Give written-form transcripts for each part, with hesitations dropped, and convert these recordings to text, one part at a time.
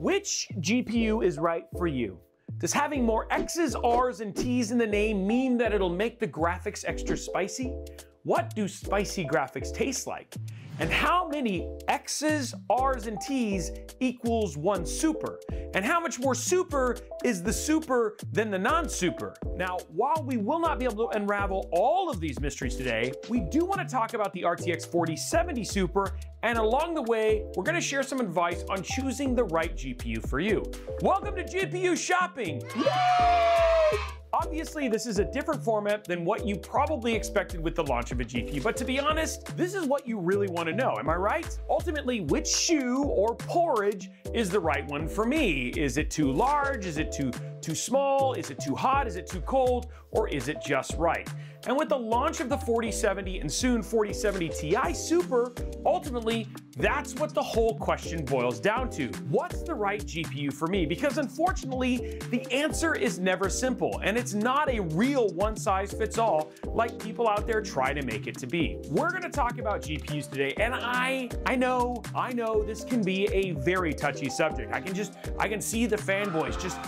Which GPU is right for you? Does having more X's, R's, and T's in the name mean that it'll make the graphics extra spicy? What do spicy graphics taste like? And how many X's, R's, and T's equals one super? And how much more super is the super than the non-super? Now, while we will not be able to unravel all of these mysteries today, we do want to talk about the RTX 4070 Super, and along the way, we're going to share some advice on choosing the right GPU for you. Welcome to GPU shopping! Yay! Obviously, this is a different format than what you probably expected with the launch of a GPU, but to be honest, this is what you really want to know, am I right? Ultimately, which shoe or porridge is the right one for me? Is it too large? Is it too small? Is it too hot? Is it too cold? Or is it just right? And with the launch of the 4070 and soon 4070 Ti Super, ultimately, that's what the whole question boils down to. What's the right GPU for me? Because unfortunately, the answer is never simple, and it's not a real one-size-fits-all like people out there try to make it to be. We're gonna talk about GPUs today, and I know this can be a very touchy subject. I can see the fanboys just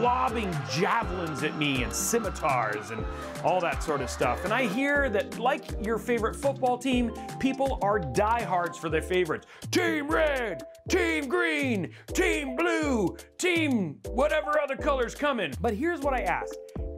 lobbing javelins at me and scimitars and all that sort of stuff. And I hear that, like your favorite football team, people are diehards for their favorites. Team red, team green, team blue, team whatever other color's coming. But here's what I ask.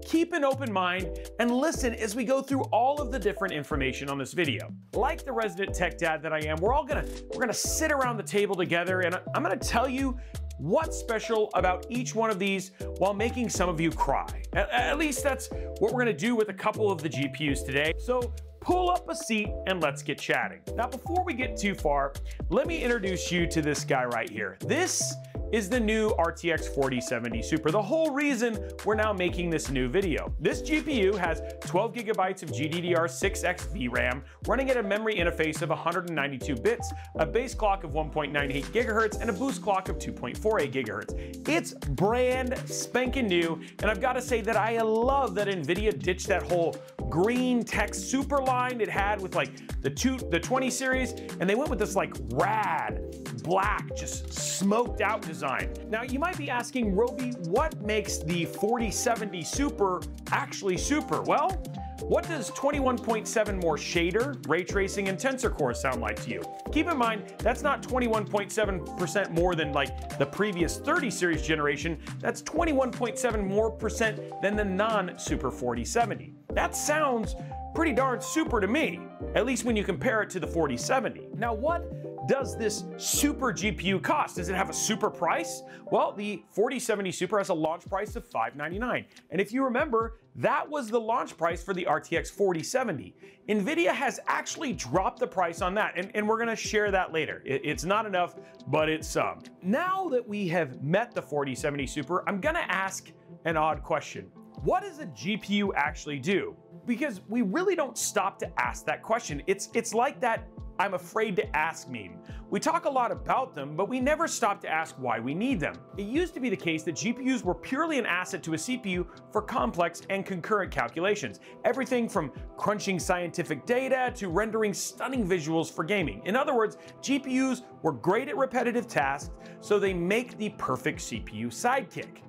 Keep an open mind and listen as we go through all of the different information on this video. Like the resident tech dad that I am, we're gonna sit around the table together, and I'm gonna tell you what's special about each one of these while making some of you cry. At least that's what we're gonna do with a couple of the GPUs today. So pull up a seat and let's get chatting. Now, before we get too far, let me introduce you to this guy right here. This is the new RTX 4070 Super, the whole reason we're now making this new video. This GPU has 12 gigabytes of GDDR6X VRAM, running at a memory interface of 192 bits, a base clock of 1.98 gigahertz, and a boost clock of 2.48 gigahertz. It's brand spanking new, and I've got to say that I love that NVIDIA ditched that whole green tech super line it had with like the 20 series, and they went with this like rad, black, just smoked out design. Now, you might be asking, Roby, what makes the 4070 Super actually super? Well, what does 21.7 more shader, ray tracing, and tensor cores sound like to you? Keep in mind, that's not 21.7% more than like the previous 30 series generation, that's 21.7 more % than the non-Super 4070. That sounds pretty darn super to me, at least when you compare it to the 4070. Now, what does this super GPU cost? Does it have a super price? Well, the 4070 Super has a launch price of $599. And if you remember, that was the launch price for the RTX 4070. NVIDIA has actually dropped the price on that, and we're gonna share that later. It's not enough, but it's some. Now that we have met the 4070 Super, I'm gonna ask an odd question. What does a GPU actually do? Because we really don't stop to ask that question. It's like that I'm afraid to ask meme. We talk a lot about them, but we never stop to ask why we need them. It used to be the case that GPUs were purely an asset to a CPU for complex and concurrent calculations. Everything from crunching scientific data to rendering stunning visuals for gaming. In other words, GPUs were great at repetitive tasks, so they make the perfect CPU sidekick.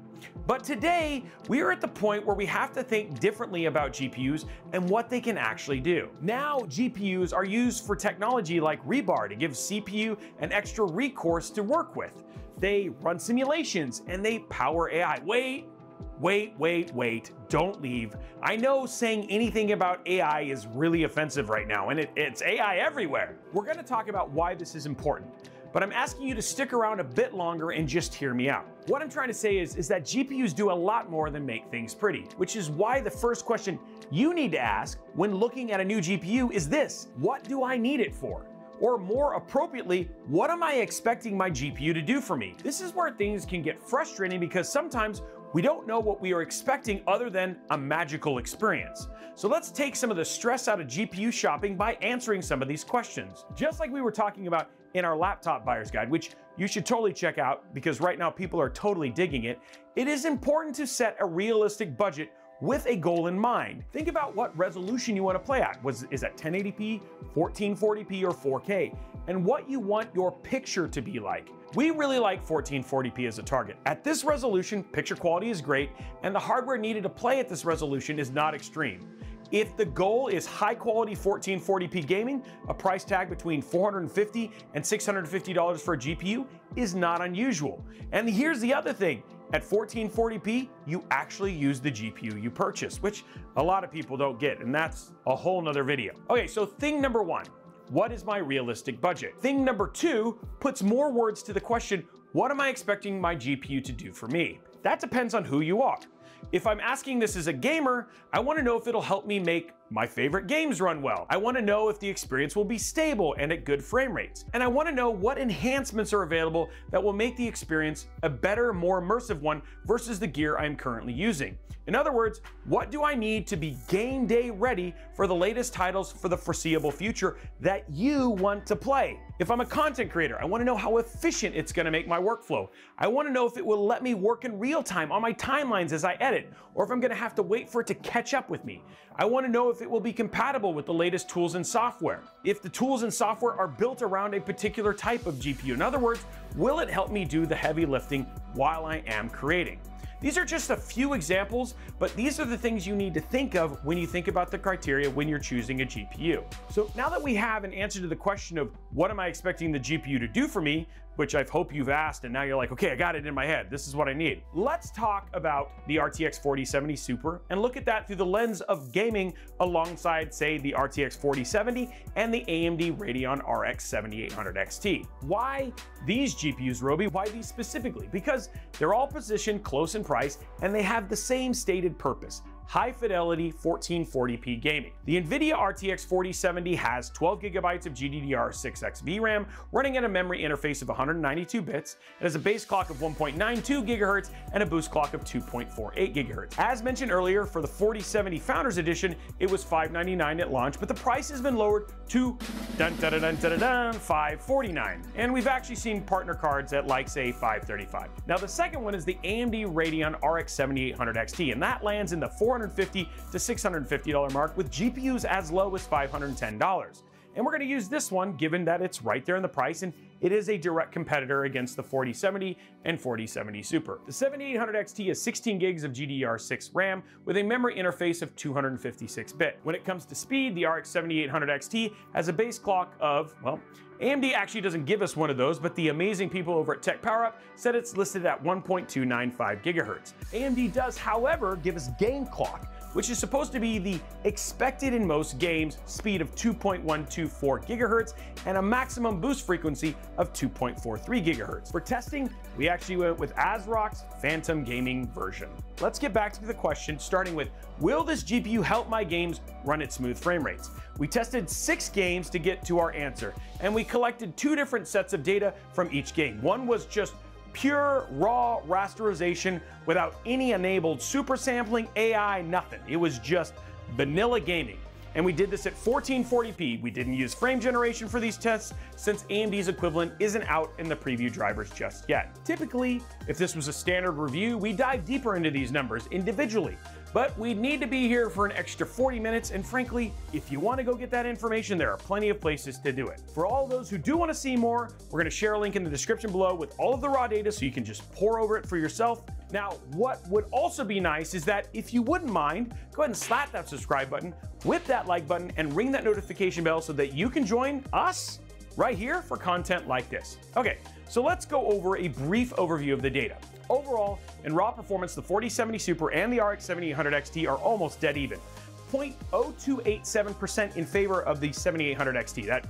But today, we are at the point where we have to think differently about GPUs and what they can actually do. Now, GPUs are used for technology like Rebar to give CPU an extra resource to work with. They run simulations and they power AI. Wait, don't leave. I know saying anything about AI is really offensive right now, and it's AI everywhere. We're gonna talk about why this is important, but I'm asking you to stick around a bit longer and just hear me out. What I'm trying to say is that GPUs do a lot more than make things pretty, which is why the first question you need to ask when looking at a new GPU is this: what do I need it for? Or more appropriately, what am I expecting my GPU to do for me? This is where things can get frustrating, because sometimes we don't know what we are expecting other than a magical experience. So let's take some of the stress out of GPU shopping by answering some of these questions. Just like we were talking about in our laptop buyer's guide, which you should totally check out because right now people are totally digging it, it is important to set a realistic budget with a goal in mind. Think about what resolution you want to play at. Is that 1080p, 1440p, or 4K? And what you want your picture to be like. We really like 1440p as a target. At this resolution, picture quality is great, and the hardware needed to play at this resolution is not extreme. If the goal is high quality 1440p gaming, a price tag between $450 and $650 for a GPU is not unusual. And here's the other thing. At 1440p, you actually use the GPU you purchase, which a lot of people don't get, and that's a whole nother video. Okay, so thing number one, what is my realistic budget? Thing number two puts more words to the question, what am I expecting my GPU to do for me? That depends on who you are. If I'm asking this as a gamer, I want to know if it'll help me make my favorite games run well. I want to know if the experience will be stable and at good frame rates. And I want to know what enhancements are available that will make the experience a better, more immersive one versus the gear I'm currently using. In other words, what do I need to be game day ready for the latest titles for the foreseeable future that you want to play? If I'm a content creator, I want to know how efficient it's going to make my workflow. I want to know if it will let me work in real time on my timelines as I edit, or if I'm going to have to wait for it to catch up with me. I want to know if it will be compatible with the latest tools and software. If the tools and software are built around a particular type of GPU, in other words, will it help me do the heavy lifting while I am creating? These are just a few examples, but these are the things you need to think of when you think about the criteria when you're choosing a GPU. So now that we have an answer to the question of what am I expecting the GPU to do for me, which I hope you've asked, and now you're like, okay, I got it in my head. This is what I need. Let's talk about the RTX 4070 Super and look at that through the lens of gaming alongside, say, the RTX 4070 and the AMD Radeon RX 7800 XT. Why these GPUs, Roby? Why these specifically? Because they're all positioned close in price and they have the same stated purpose. High fidelity 1440p gaming. The NVIDIA RTX 4070 has 12 gigabytes of GDDR6X VRAM running at a memory interface of 192 bits. It has a base clock of 1.92 gigahertz and a boost clock of 2.48 gigahertz. As mentioned earlier, for the 4070 Founders Edition, it was $599 at launch, but the price has been lowered to $549. And we've actually seen partner cards at like, say, $535. Now, the second one is the AMD Radeon RX 7800 XT, and that lands in the $450 to $650 mark with GPUs as low as $510. And we're going to use this one given that it's right there in the price and it is a direct competitor against the 4070 and 4070 Super. The 7800 XT has 16 gigs of GDDR6 RAM with a memory interface of 256 bit. When it comes to speed, the RX 7800 XT has a base clock of, well, AMD actually doesn't give us one of those, but the amazing people over at TechPowerUp said it's listed at 1.295 gigahertz. AMD does, however, give us game clock, which is supposed to be the expected in most games speed of 2.124 gigahertz and a maximum boost frequency of 2.43 gigahertz. For testing, we actually went with ASRock's Phantom Gaming version. Let's get back to the question, starting with, will this GPU help my games run at smooth frame rates? We tested 6 games to get to our answer, and we collected 2 different sets of data from each game. One was just pure raw rasterization without any enabled super sampling, AI, nothing. It was just vanilla gaming. And we did this at 1440p. We didn't use frame generation for these tests since AMD's equivalent isn't out in the preview drivers just yet. Typically, if this was a standard review, we dive deeper into these numbers individually, but we'd need to be here for an extra 40 minutes. And frankly, if you want to go get that information, there are plenty of places to do it. For all those who do want to see more, we're going to share a link in the description below with all of the raw data so you can just pore over it for yourself. Now, what would also be nice is that if you wouldn't mind, go ahead and slap that subscribe button, whip that like button, and ring that notification bell so that you can join us right here for content like this. Okay, so let's go over a brief overview of the data. Overall, in raw performance, the 4070 Super and the RX 7800 XT are almost dead even. 0.0287% in favor of the 7800 XT. That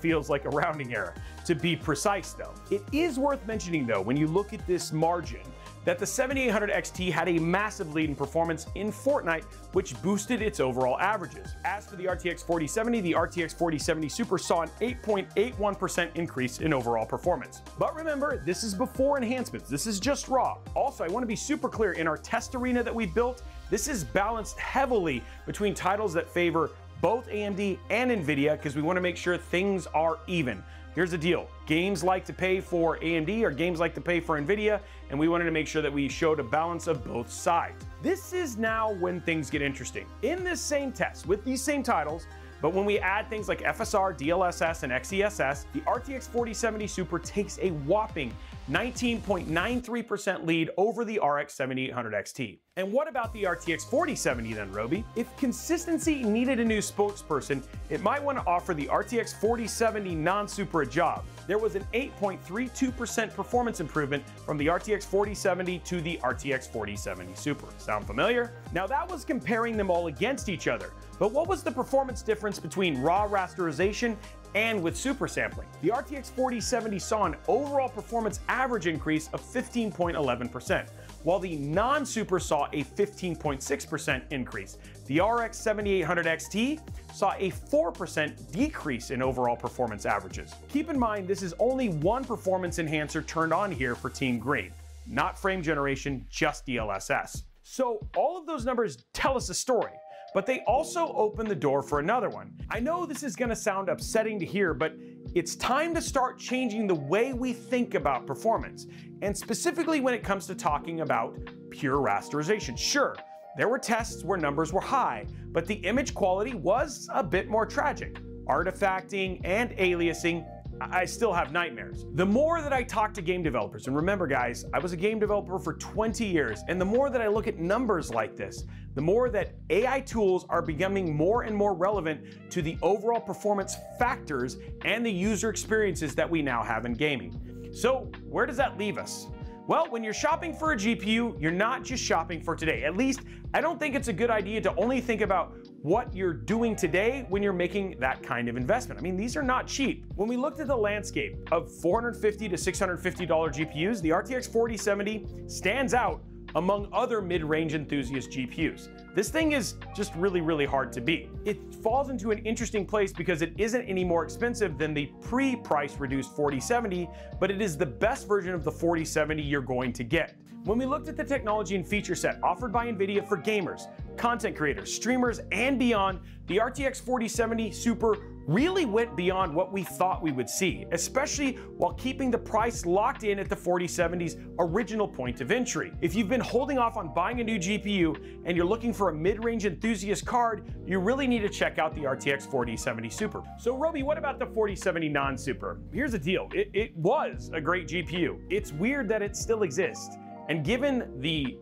feels like a rounding error, to be precise though. It is worth mentioning though, when you look at this margin, that the 7800 XT had a massive lead in performance in Fortnite, which boosted its overall averages. As for the RTX 4070, the RTX 4070 Super saw an 8.81% increase in overall performance. But remember, this is before enhancements. This is just raw. Also, I want to be super clear, in our test arena that we built, this is balanced heavily between titles that favor both AMD and NVIDIA because we want to make sure things are even. Here's the deal. Games like to pay for AMD, or games like to pay for NVIDIA, and we wanted to make sure that we showed a balance of both sides. This is now when things get interesting. In this same test, with these same titles, but when we add things like FSR, DLSS, and XESS, the RTX 4070 Super takes a whopping 19.93% lead over the RX 7800 XT. And what about the RTX 4070 then, Roby? If consistency needed a new spokesperson, it might want to offer the RTX 4070 non-Super a job. There was an 8.32% performance improvement from the RTX 4070 to the RTX 4070 Super. Sound familiar? Now that was comparing them all against each other, but what was the performance difference between raw rasterization and with super sampling? The RTX 4070 saw an overall performance average increase of 15.11%, while the non-super saw a 15.6% increase. The RX 7800 XT saw a 4% decrease in overall performance averages. Keep in mind, this is only one performance enhancer turned on here for Team Green, not frame generation, just DLSS. So all of those numbers tell us a story, but they also open the door for another one. I know this is gonna sound upsetting to hear, but it's time to start changing the way we think about performance, and specifically when it comes to talking about pure rasterization. Sure, there were tests where numbers were high, but the image quality was a bit more tragic. Artifacting and aliasing, I still have nightmares. The more that I talk to game developers, and remember guys, I was a game developer for 20 years, and the more that I look at numbers like this, the more that AI tools are becoming more and more relevant to the overall performance factors and the user experiences that we now have in gaming. So where does that leave us? Well, when you're shopping for a GPU, you're not just shopping for today. At least, I don't think it's a good idea to only think about what you're doing today when you're making that kind of investment. I mean, these are not cheap. When we looked at the landscape of $450 to $650 GPUs, the RTX 4070 stands out among other mid-range enthusiast GPUs. This thing is just really, really hard to beat. It falls into an interesting place because it isn't any more expensive than the pre-price reduced 4070, but it is the best version of the 4070 you're going to get. When we looked at the technology and feature set offered by NVIDIA for gamers, content creators, streamers, and beyond, the RTX 4070 Super really went beyond what we thought we would see, especially while keeping the price locked in at the 4070's original point of entry. If you've been holding off on buying a new GPU and you're looking for a mid-range enthusiast card, you really need to check out the RTX 4070 Super. So Roby, what about the 4070 non-Super? Here's the deal, it was a great GPU. It's weird that it still exists. And given the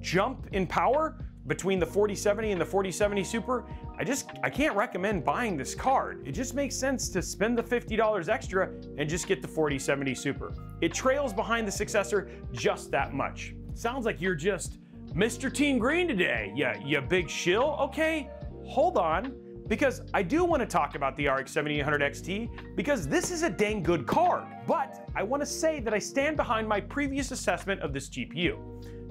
jump in power between the 4070 and the 4070 Super, I can't recommend buying this card. It just makes sense to spend the $50 extra and just get the 4070 Super. It trails behind the successor just that much. Sounds like you're just Mr. Team Green today. Yeah, you big shill. Okay, hold on, because I do want to talk about the RX 7800 XT because this is a dang good card, but I want to say that I stand behind my previous assessment of this GPU.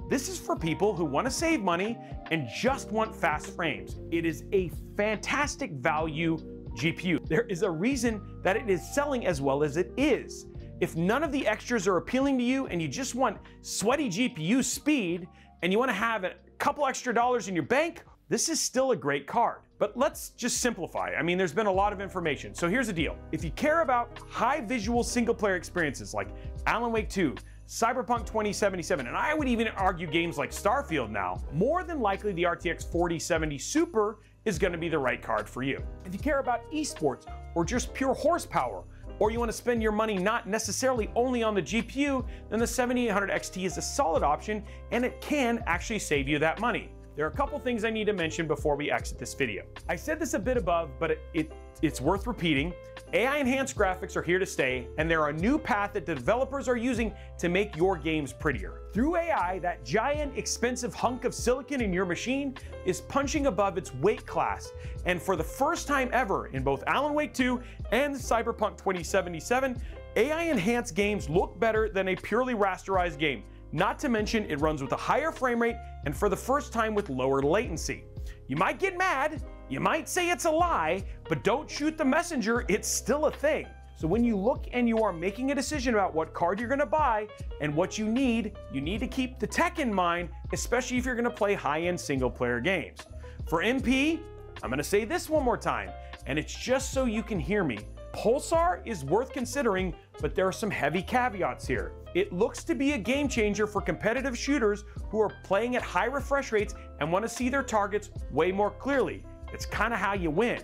This is for people who want to save money and just want fast frames. It is a fantastic value GPU. There is a reason that it is selling as well as it is. If none of the extras are appealing to you and you just want sweaty GPU speed and you want to have a couple extra dollars in your bank, this is still a great card. But let's just simplify. I mean, there's been a lot of information. So here's the deal. If you care about high visual single player experiences like Alan Wake 2, Cyberpunk 2077, and I would even argue games like Starfield now, more than likely the RTX 4070 Super is gonna be the right card for you. If you care about esports or just pure horsepower, or you wanna spend your money not necessarily only on the GPU, then the 7800 XT is a solid option and it can actually save you that money. There are a couple things I need to mention before we exit this video. I said this a bit above, but it's worth repeating. AI enhanced graphics are here to stay, and they're a new path that developers are using to make your games prettier. Through AI, that giant expensive hunk of silicon in your machine is punching above its weight class. And for the first time ever in both Alan Wake 2 and Cyberpunk 2077, AI enhanced games look better than a purely rasterized game. Not to mention, it runs with a higher frame rate and for the first time with lower latency. You might get mad, you might say it's a lie, but don't shoot the messenger, it's still a thing. So when you look and you are making a decision about what card you're gonna buy and what you need to keep the tech in mind, especially if you're gonna play high-end single player games. For MP, I'm gonna say this one more time, and it's just so you can hear me. Pulsar is worth considering, but there are some heavy caveats here. It looks to be a game changer for competitive shooters who are playing at high refresh rates and want to see their targets way more clearly. It's kind of how you win.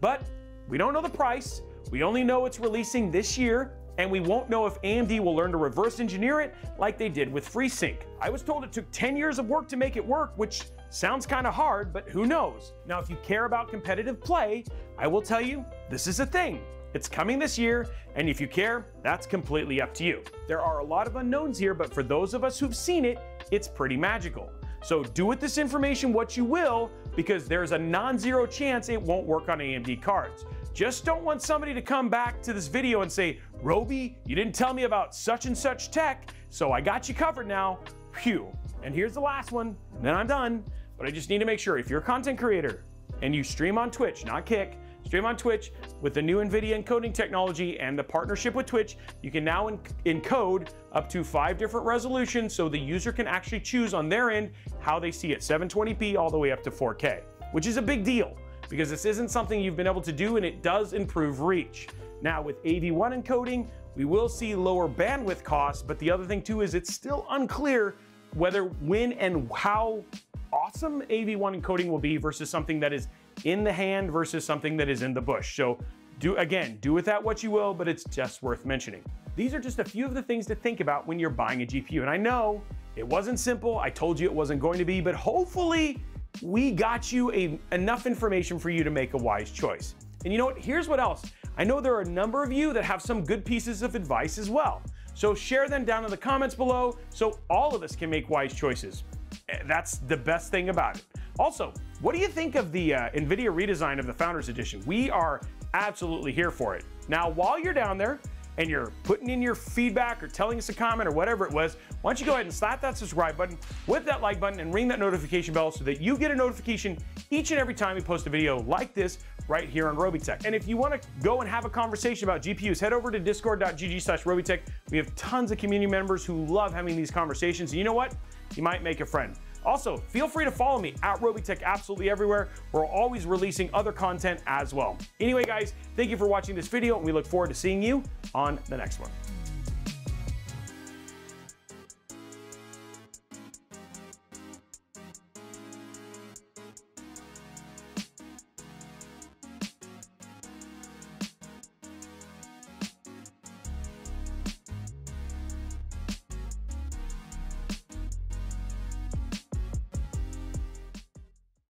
But we don't know the price. We only know it's releasing this year, and we won't know if AMD will learn to reverse engineer it like they did with FreeSync. I was told it took 10 years of work to make it work, which sounds kind of hard, but who knows? Now, if you care about competitive play, I will tell you, this is a thing. It's coming this year, and if you care, that's completely up to you. There are a lot of unknowns here, but for those of us who've seen it, it's pretty magical. So do with this information what you will, because there's a non-zero chance it won't work on AMD cards. Just don't want somebody to come back to this video and say, Roby, you didn't tell me about such and such tech, so I got you covered now, phew. And here's the last one, and then I'm done. But I just need to make sure, if you're a content creator and you stream on Twitch, not Kick, stream on Twitch with the new NVIDIA encoding technology and the partnership with Twitch, you can now encode up to 5 different resolutions, so the user can actually choose on their end how they see it, 720p all the way up to 4K, which is a big deal, because this isn't something you've been able to do, and it does improve reach. Now with AV1 encoding, we will see lower bandwidth costs, but the other thing too is it's still unclear whether, when, and how awesome AV1 encoding will be versus something that is in the hand versus something that is in the bush. So do with that what you will, but it's just worth mentioning. These are just a few of the things to think about when you're buying a GPU. And I know it wasn't simple. I told you it wasn't going to be, but hopefully we got you enough information for you to make a wise choice. And you know what? Here's what else. I know there are a number of you that have some good pieces of advice as well. So share them down in the comments below so all of us can make wise choices. That's the best thing about it. Also, what do you think of the NVIDIA redesign of the Founders Edition? We are absolutely here for it. Now, while you're down there and you're putting in your feedback or telling us a comment or whatever it was, why don't you go ahead and slap that subscribe button with that like button and ring that notification bell so that you get a notification each and every time we post a video like this right here on Robeytech. And if you want to go and have a conversation about GPUs, head over to discord.gg/Robeytech. We have tons of community members who love having these conversations. And you know what? You might make a friend. Also, feel free to follow me at Robeytech absolutely everywhere. We're always releasing other content as well. Anyway, guys, thank you for watching this video, and we look forward to seeing you on the next one.